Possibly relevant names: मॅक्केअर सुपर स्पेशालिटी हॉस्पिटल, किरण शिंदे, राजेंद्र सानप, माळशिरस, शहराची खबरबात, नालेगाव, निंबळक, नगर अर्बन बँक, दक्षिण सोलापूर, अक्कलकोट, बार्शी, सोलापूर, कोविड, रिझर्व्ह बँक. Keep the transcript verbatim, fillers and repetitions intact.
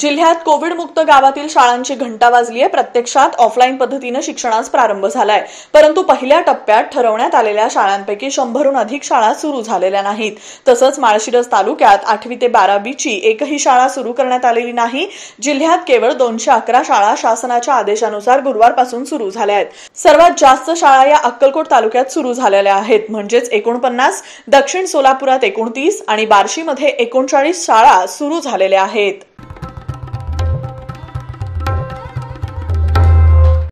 जिल्ह्यात कोविड मुक्त गावातील शाळांची घंटा वाजली आहे। प्रत्यक्षात ऑफलाइन पद्धतीने शिक्षणास प्रारंभ झालाय, परंतु पहिल्या टप्प्यात ठरवण्यात आलेल्या शाळांपैकी शंभरहून अधिक शाळा सुरू झालेल्या नाहीत। तसंच माळशिरस तालुक्यात आठवी ते बारावी ची एकही शाळा सुरू करण्यात आलेली नाही। जिल्ह्यात केवळ दोनशे अकरा शाळा शासनाच्या आदेशानुसार गुरुवारपासून सुरू झाल्या आहेत। सर्वात जास्त शाळा या अक्कलकोट तालुक्यात सुरू झालेल्या आहेत, म्हणजेच एकोणपन्नास, दक्षिण सोलापुरात एकोणतीस आणि बार्शी मध्ये एकोणचाळीस शाळा सुरू झालेल्या आहेत।